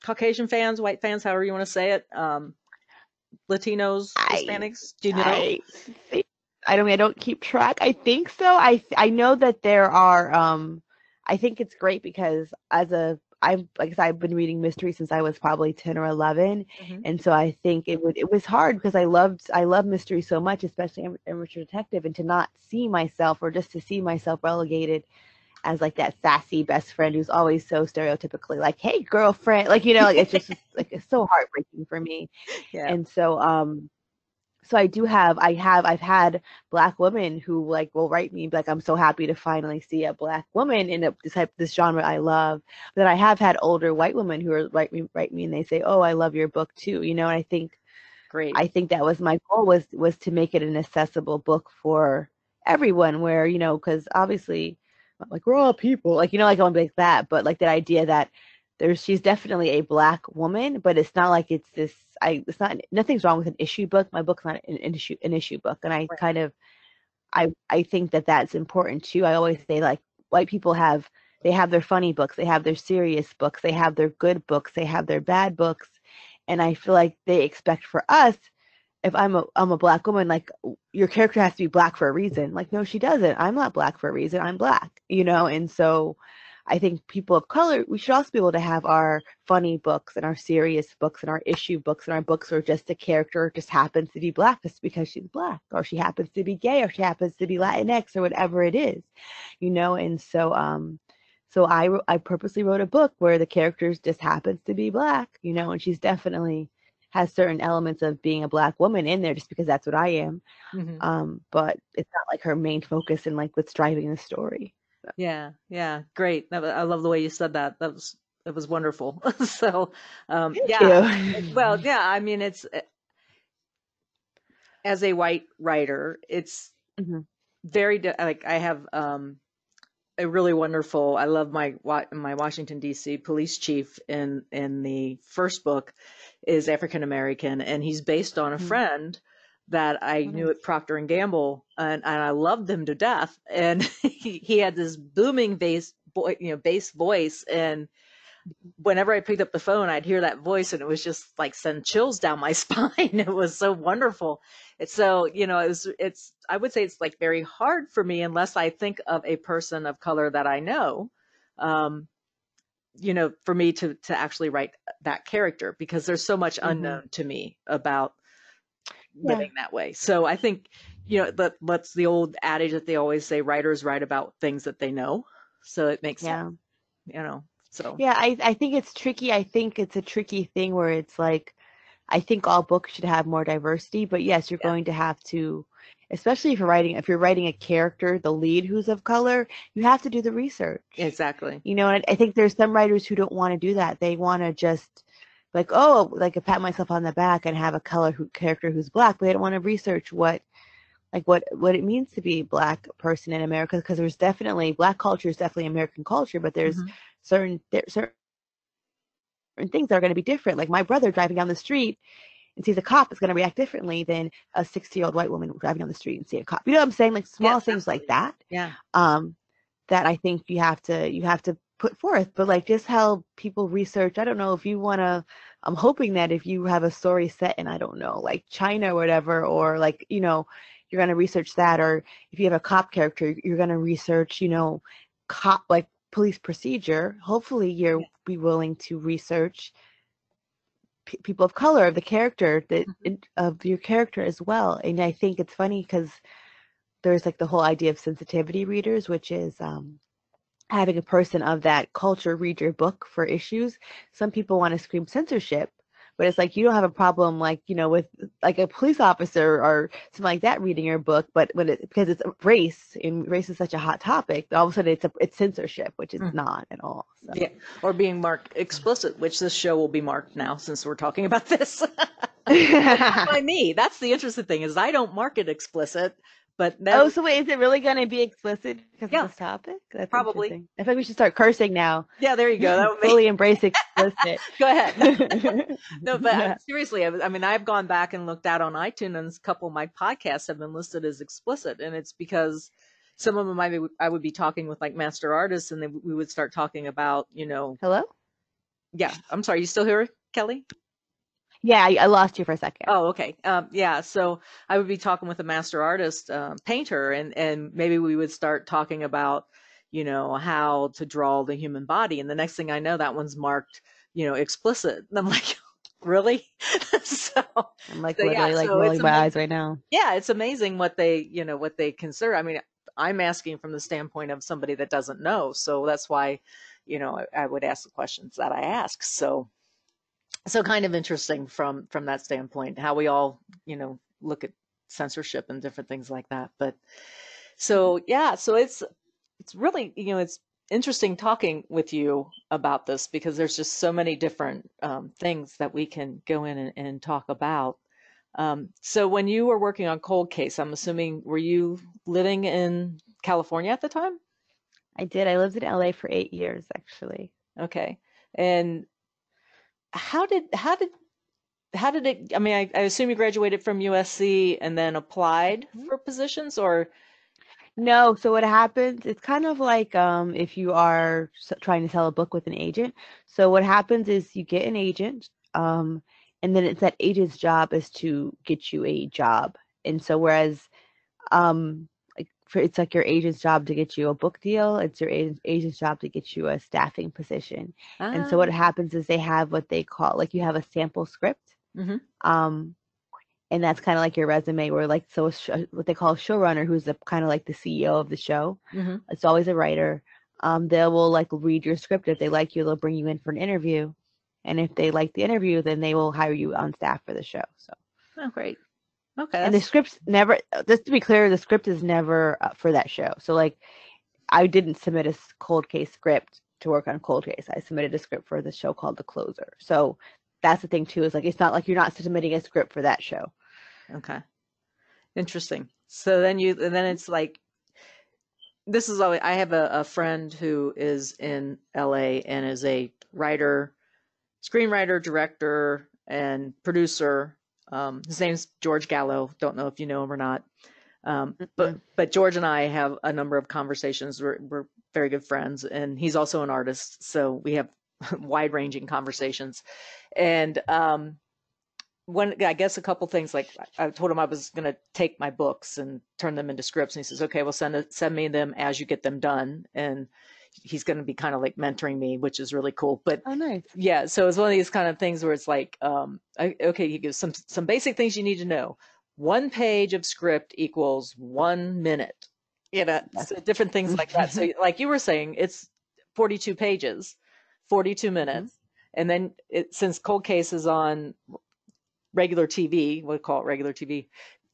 Caucasian fans, white fans, however you want to say it, um, Latinos, I, Hispanics? Do you know? I, I don't mean, I don't keep track. I think so. I I know that there are. Um, I think it's great because as a I've like I've been reading mystery since I was probably ten or eleven, mm-hmm. and so I think it was it was hard because I loved I love mystery so much, especially amateur detective, and to not see myself or just to see myself relegated as like that sassy best friend who's always so stereotypically like, hey girlfriend, like you know, like it's just like it's so heartbreaking for me, yeah. and so um. So I do have, I have, I've had black women who like will write me like, I'm so happy to finally see a black woman in a, this type, this genre I love. But I have had older white women who are write me, write me and they say, oh, I love your book too. You know, and I think, great. I think that was my goal was, was to make it an accessible book for everyone where, you know, cause obviously like we're all people, like, you know, like I want to be like that, but like the idea that There's she's definitely a Black woman, but it's not like it's this. I it's not nothing's wrong with an issue book. My book's not an, an issue an issue book, and I right. kind of I I think that that's important too. I always say, like, white people have they have their funny books, they have their serious books, they have their good books, they have their bad books, and I feel like they expect for us. If I'm a I'm a Black woman, like, your character has to be Black for a reason. Like, no, she doesn't. I'm not Black for a reason. I'm Black, you know. And so, I think people of color, we should also be able to have our funny books and our serious books and our issue books and our books where just a character just happens to be Black just because she's Black, or she happens to be gay, or she happens to be Latinx, or whatever it is, you know. And so, um, so I I purposely wrote a book where the characters just happens to be Black, you know, and she's definitely. Has certain elements of being a Black woman in there just because that's what I am, mm-hmm. um, but it's not like her main focus and like what's driving the story. So. Yeah, yeah, great. That, I love the way you said that. That was that was wonderful. so, um, Thank yeah. You. Well, yeah. I mean, it's as a white writer, it's mm-hmm. very like I have um, a really wonderful. I love my my Washington D C police chief in in the first book. Is African-American, and he's based on a friend that I nice. knew at Procter and Gamble, and, and I loved them to death. And he, he had this booming bass, boy, you know, bass voice. And whenever I picked up the phone, I'd hear that voice, and it was just like send chills down my spine. It was so wonderful. It's so, you know, it was, it's, I would say it's like very hard for me unless I think of a person of color that I know, um, you know, for me to, to actually write that character, because there's so much unknown mm-hmm. to me about yeah. living that way. So I think, you know, but what's the old adage that they always say, writers write about things that they know. So it makes yeah. sense, you know, so. Yeah. I, I think it's tricky. I think it's a tricky thing where it's like, I think all books should have more diversity, but yes, you're yeah. going to have to, especially if you're writing, if you're writing a character, the lead who's of color, you have to do the research. Exactly. You know, and I think there's some writers who don't want to do that. They want to just like, oh, like I pat myself on the back and have a color who, character who's Black, but they don't want to research what, like what, what it means to be a Black person in America. Because there's definitely, Black culture is definitely American culture, but there's mm-hmm. certain, there, certain things that are going to be different. Like my brother driving down the street and sees a cop is going to react differently than a sixty-year-old white woman driving down the street and see a cop. You know what I'm saying? Like small yeah, things absolutely. like that. Yeah. Um, that I think you have to you have to put forth. But like just how people research. I don't know if you want to. I'm hoping that if you have a story set in, I don't know, like China or whatever, or like, you know, you're going to research that. Or if you have a cop character, you're going to research, you know, cop like police procedure. Hopefully, you'll yeah. be willing to research. People of color of the character that mm-hmm. of your character as well. And I think it's funny because there's like the whole idea of sensitivity readers, which is um having a person of that culture read your book for issues. Some people want to scream censorship, but it's like you don't have a problem like, you know, with like a police officer or something like that reading your book, but when it because it's race and race is such a hot topic, all of a sudden it's a, it's censorship, which is mm. not at all. So. Yeah, or being marked explicit, which this show will be marked now since we're talking about this. By me, that's the interesting thing is I don't mark it explicit, but no. Oh, so wait, is it really going to be explicit because yeah. of this topic? That's probably. I think we should start cursing now. Yeah, there you go. That would make... fully embrace explicit. Go ahead. No, but yeah. seriously, I, I mean, I've gone back and looked out on iTunes, and a couple of my podcasts have been listed as explicit, and it's because some of them I, I would be talking with like master artists, and then we would start talking about, you know. Hello? Yeah. I'm sorry. You still here, Kellye? Yeah, I lost you for a second. Oh, okay. Um, yeah, so I would be talking with a master artist, uh, painter, and, and maybe we would start talking about, you know, how to draw the human body. And the next thing I know, that one's marked, you know, explicit. And I'm like, really? so I'm like so, literally yeah, like so rolling my amazing. eyes right now. Yeah, it's amazing what they, you know, what they consider. I mean, I'm asking from the standpoint of somebody that doesn't know. So that's why, you know, I, I would ask the questions that I ask. So. So kind of interesting from, from that standpoint, how we all, you know, look at censorship and different things like that. But so, yeah, so it's, it's really, you know, it's interesting talking with you about this because there's just so many different um, things that we can go in and, and talk about. Um, so when you were working on Cold Case, I'm assuming, were you living in California at the time? I did. I lived in L A for eight years, actually. Okay. And how did how did how did it? I mean, I, I assume you graduated from U S C and then applied for positions, or? No. So what happens, it's kind of like um, if you are trying to sell a book with an agent. So what happens is you get an agent, um, and then it's that agent's job is to get you a job. And so whereas um, like for, it's like your agent's job to get you a book deal, it's your agent, agent's job to get you a staffing position. Ah. And so what happens is they have what they call, like you have a sample script. Mm-hmm. Um And that's kind of like your resume, or like so sh- what they call a showrunner, who's the, kind of like the C E O of the show. Mm-hmm. It's always a writer. Um, they will like read your script. If they like you, they'll bring you in for an interview. And if they like the interview, then they will hire you on staff for the show. So, oh, great. Okay. And the script's never, just to be clear, the script is never uh, for that show. So like I didn't submit a Cold Case script to work on Cold Case. I submitted a script for the show called The Closer. So that's the thing too, is like, it's not like you're not submitting a script for that show. Okay. Interesting. So then you, and then it's like, this is always, I have a, a friend who is in L A and is a writer, screenwriter, director, and producer. Um, his name's George Gallo. Don't know if you know him or not. Um, mm-hmm. But, but George and I have a number of conversations. We're, we're very good friends, and he's also an artist. So we have wide ranging conversations. And, um, One, I guess a couple things, like I told him I was going to take my books and turn them into scripts. And he says, okay, well, send a, send me them as you get them done. And he's going to be kind of like mentoring me, which is really cool. But oh, nice. Yeah, so it's one of these kind of things where it's like, um, I, okay, you give some, some basic things you need to know. One page of script equals one minute, you know, so different things like that. So like you were saying, it's forty-two pages, forty-two minutes. Mm-hmm. And then it, since Cold Case is on regular T V, we'll call it regular T V,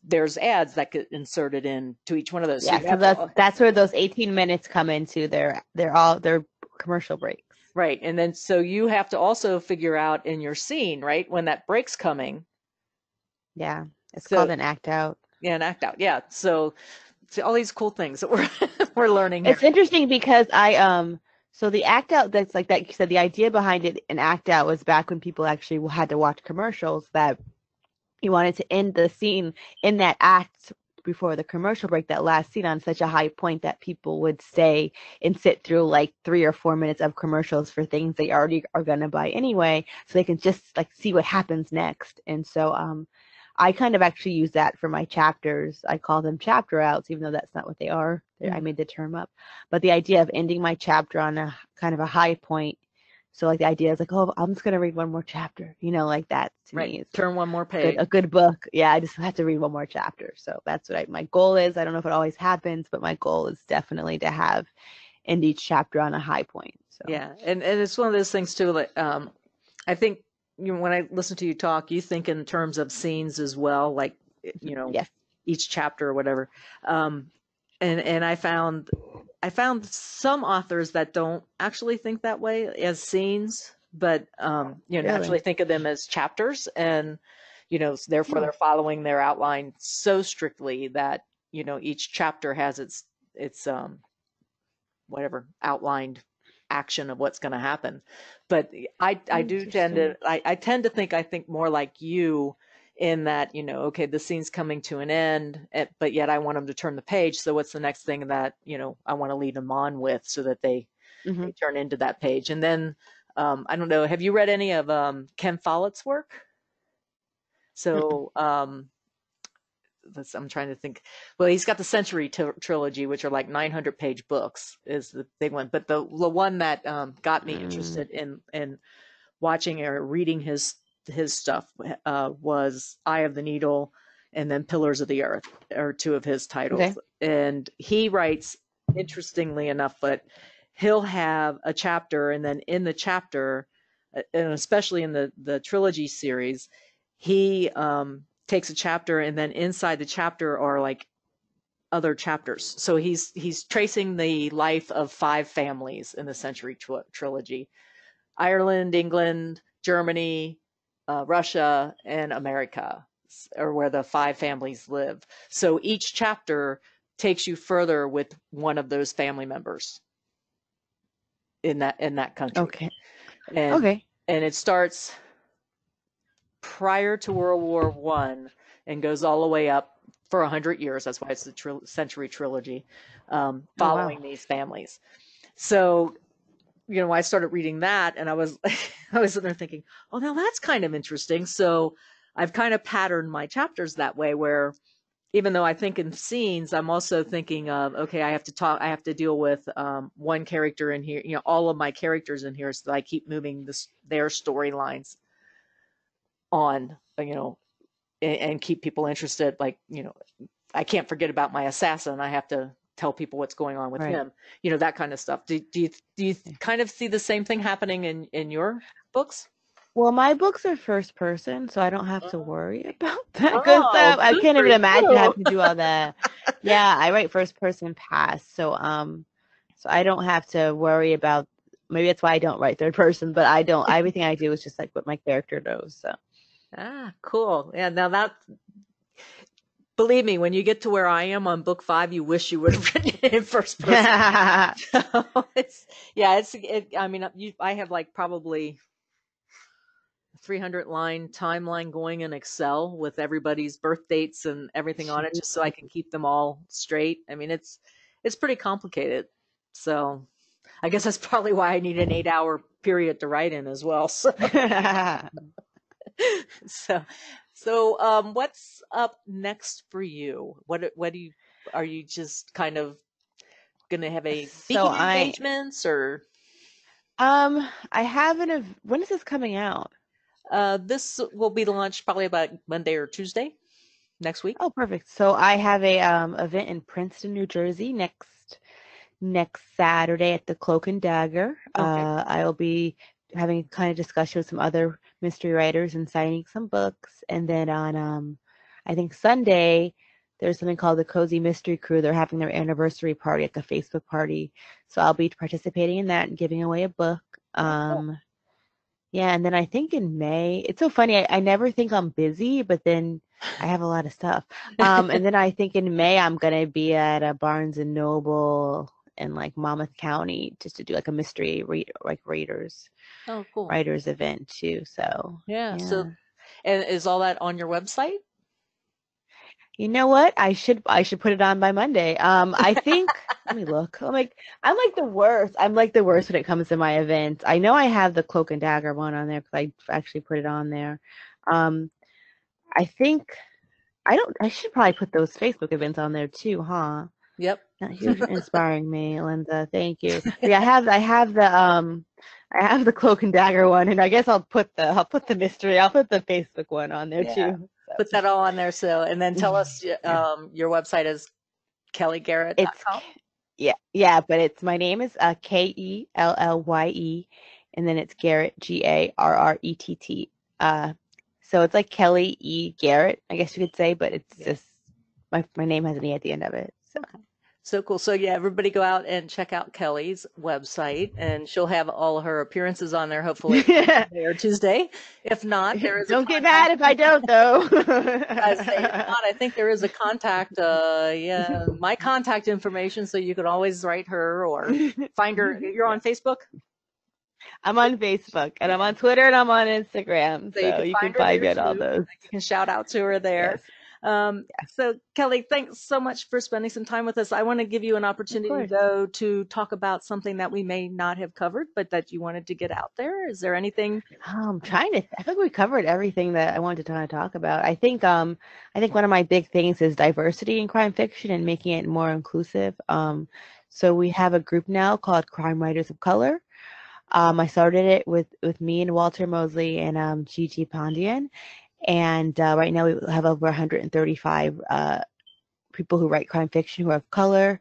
there's ads that get inserted in to each one of those. Yeah, so that's, all... that's where those eighteen minutes come into their, they're all their commercial breaks. Right. And then, so you have to also figure out in your scene, right, when that break's coming. Yeah. It's so, called an act out. Yeah. An act out. Yeah. So, so all these cool things that we're, we're learning. It's here. Interesting because I, um, so the act out, that's like that you said, the idea behind it in act out was back when people actually had to watch commercials, that you wanted to end the scene in that act before the commercial break, that last scene, on such a high point that people would stay and sit through like three or four minutes of commercials for things they already are going to buy anyway, so they can just like see what happens next. And so um, I kind of actually use that for my chapters. I call them chapter outs, even though that's not what they are. Mm-hmm. I made the term up. But the idea of ending my chapter on a kind of a high point. So like the idea is like, oh, I'm just going to read one more chapter, you know, like that. To right. Me, turn one more page. Good, a good book. Yeah. I just have to read one more chapter. So that's what I, my goal is. I don't know if it always happens, but my goal is definitely to have end each chapter on a high point. So. Yeah. And, and it's one of those things too, like, um, I think, you know, when I listen to you talk, you think in terms of scenes as well, like, you know, yes. Each chapter or whatever. Um, and, and I found, I found some authors that don't actually think that way as scenes, but, um, you know, really? Actually think of them as chapters, and, you know, therefore yeah. They're following their outline so strictly that, you know, each chapter has its, its, um, whatever outlined action of what's going to happen. But I, I do tend to, I, I tend to think, I think more like you in that, you know, okay, the scene's coming to an end, but yet I want them to turn the page. So what's the next thing that, you know, I want to lead them on with, so that they, mm-hmm. they turn into that page. And then, um, I don't know, have you read any of, um, Ken Follett's work? So, um, that's, I'm trying to think. Well, he's got the Century t- Trilogy, which are like nine hundred page books, is the big one. But the the one that um, got me mm. interested in in watching or reading his his stuff uh, was Eye of the Needle, and then Pillars of the Earth are two of his titles. Okay. And he writes, interestingly enough, but he'll have a chapter, and then in the chapter, and especially in the the trilogy series, he um, takes a chapter, and then inside the chapter are like other chapters. So he's, he's tracing the life of five families in the Century tri- trilogy, Ireland, England, Germany, uh, Russia, and America are where the five families live. So each chapter takes you further with one of those family members in that, in that country. Okay. And, okay. And it starts prior to World War One and goes all the way up for one hundred years. That's why it's the tri- Century Trilogy, um, following oh, wow. these families. So, you know, I started reading that and I was, I was sitting there thinking, oh, now that's kind of interesting. So I've kind of patterned my chapters that way, where even though I think in scenes, I'm also thinking of, okay, I have to talk, I have to deal with um, one character in here, you know, all of my characters in here. So I keep moving this, their storylines on, you know, and, and keep people interested. Like, you know, I can't forget about my assassin. I have to tell people what's going on with right. him, you know, that kind of stuff. Do, do you, do you kind of see the same thing happening in, in your books? Well, my books are first person, so I don't have to worry about that oh, good stuff. I can't even imagine cool. having to do all that. Yeah, I write first person past, so um, so I don't have to worry about. Maybe that's why I don't write third person, but I don't. Everything I do is just like what my character knows. So. Ah, cool. Yeah. Now that, believe me, when you get to where I am on book five, you wish you would have written it in first person. So it's yeah, it's. It, I mean, you, I have like probably three hundred line timeline going in Excel with everybody's birth dates and everything on it, just so I can keep them all straight. I mean, it's, it's pretty complicated. So I guess that's probably why I need an eight hour period to write in as well. So, so, so, um, what's up next for you? What, what do you, are you just kind of going to have a speaking so engagements I, or? Um, I have an, ev- when is this coming out? Uh, this will be launched probably about Monday or Tuesday next week. Oh, perfect. So I have a um event in Princeton, New Jersey next next Saturday at the Cloak and Dagger. Okay. Uh, I'll be having a kind of discussion with some other mystery writers and signing some books. And then on um I think Sunday there's something called the Cozy Mystery Crew. They're having their anniversary party, like a Facebook party. So I'll be participating in that and giving away a book. Um. Oh. Yeah, and then I think in May, it's so funny, I, I never think I'm busy, but then I have a lot of stuff. Um, and then I think in May, I'm going to be at a Barnes and Noble in like Monmouth County just to do like a mystery, re- like readers, oh, cool. writers event too. So, yeah. yeah. So, and is all that on your website? You know what? I should I should put it on by Monday. Um, I think. Let me look. I'm like I'm like the worst. I'm like the worst when it comes to my events. I know I have the Cloak and Dagger one on there because I actually put it on there. Um, I think I don't. I should probably put those Facebook events on there too, huh? Yep. You're inspiring me, Linda. Thank you. But yeah, I have I have the um I have the Cloak and Dagger one, and I guess I'll put the I'll put the mystery. I'll put the Facebook one on there yeah. too. Put that all on there. So, and then tell us um, your website is kellye garrett dot com. Yeah. Yeah. But it's, my name is uh, K E L L Y E. And then it's Garrett, G A R R E T T. Uh, so it's like Kellye E. Garrett, I guess you could say, but it's yeah. just, my, my name has an E at the end of it. So. So cool. So yeah, everybody go out and check out Kellye's website, and she'll have all her appearances on there, hopefully yeah. Monday or Tuesday. If not, there is. Don't a get mad if I don't, though. I say if not, I think there is a contact. Uh, yeah, my contact information, so you could always write her or find her. You're on Facebook. I'm on Facebook, and I'm on Twitter, and I'm on Instagram. So, so you can you find, can find me at all those. You can shout out to her there. Yes. Um, so Kellye, thanks so much for spending some time with us. I want to give you an opportunity though to talk about something that we may not have covered, but that you wanted to get out there. Is there anything? Oh, I'm trying to, I think we covered everything that I wanted to kind of talk about. I think, um, I think one of my big things is diversity in crime fiction and making it more inclusive. Um, so we have a group now called Crime Writers of Color. Um, I started it with, with me and Walter Mosley and, um, Gigi Pandian. And uh, right now we have over one hundred thirty-five uh, people who write crime fiction who are of color,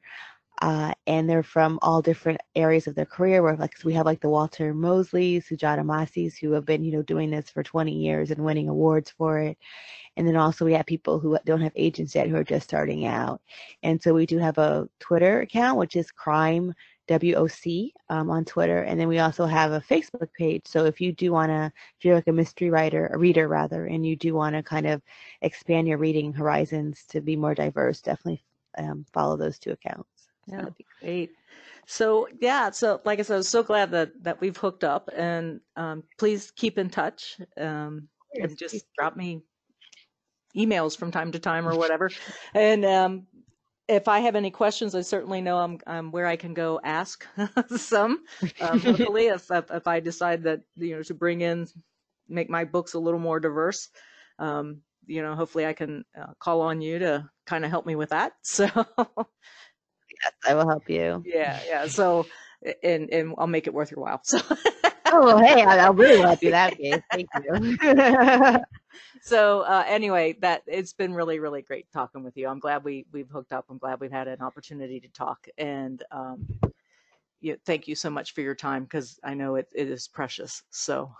uh, and they're from all different areas of their career. Where like so we have like the Walter Mosleys, Sujata Masis, who have been you know doing this for twenty years and winning awards for it, and then also we have people who don't have agents yet who are just starting out. And so we do have a Twitter account which is Crime W O C um, on Twitter, and then we also have a Facebook page. So if you do want to, if you're like a mystery writer, a reader rather, and you do want to kind of expand your reading horizons to be more diverse, definitely um, follow those two accounts. Yeah, so that'd be great. So yeah, so like I said, I'm so glad that that we've hooked up, and um, please keep in touch, um, yes, and just please. Drop me emails from time to time or whatever. And um, if I have any questions, I certainly know I'm, I'm where I can go ask some. Um, hopefully, if, if if I decide that, you know, to bring in, make my books a little more diverse, um, you know, hopefully I can uh, call on you to kind of help me with that. So. Yes, I will help you. Yeah, yeah. So, and and I'll make it worth your while. So. Oh, well, hey, I'll really help you that way. Thank you. So uh, anyway, that it's been really, really great talking with you. I'm glad we we've hooked up. I'm glad we've had an opportunity to talk. And um, you know, thank you so much for your time, because I know it it is precious. So.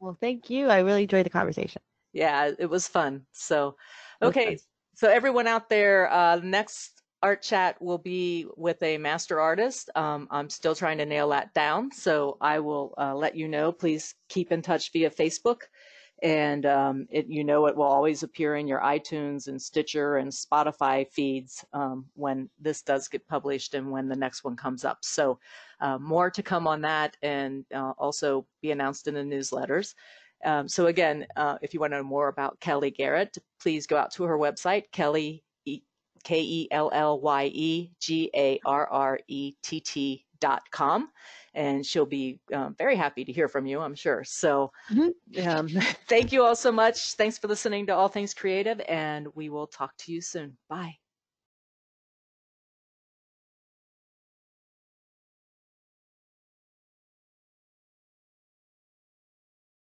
Well, thank you. I really enjoyed the conversation. Yeah, it was fun. So, okay. Fun. So everyone out there, uh, next Art Chat will be with a master artist. Um, I'm still trying to nail that down, so I will uh, let you know. Please keep in touch via Facebook, and um, it, you know, it will always appear in your iTunes and Stitcher and Spotify feeds um, when this does get published and when the next one comes up. So uh, more to come on that, and uh, also be announced in the newsletters. Um, so again, uh, if you want to know more about Kellye Garrett, please go out to her website, Kellye K E L L Y E G A R R E T T dot com, and she'll be um, very happy to hear from you, I'm sure. So mm-hmm. um, thank you all so much. Thanks for listening to All Things Creative, and we will talk to you soon. Bye.